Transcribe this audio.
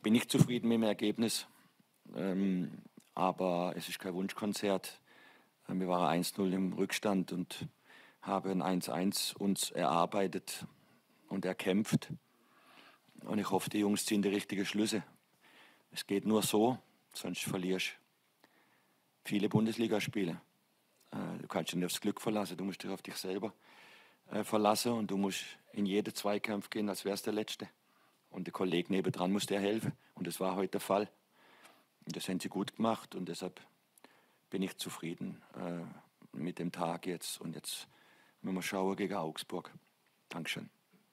Ich bin nicht zufrieden mit dem Ergebnis, aber es ist kein Wunschkonzert. Wir waren 1-0 im Rückstand und haben ein 1-1 uns erarbeitet und erkämpft. Und ich hoffe, die Jungs ziehen die richtigen Schlüsse. Es geht nur so, sonst verlierst du viele Bundesligaspiele. Du kannst dich nicht aufs Glück verlassen, du musst dich auf dich selber verlassen und du musst in jeden Zweikampf gehen, als wär's der letzte. Und der Kollege nebendran muss dir helfen. Und das war heute der Fall. Und das haben sie gut gemacht und deshalb bin ich zufrieden mit dem Tag jetzt. Und jetzt müssen wir schauen gegen Augsburg. Dankeschön.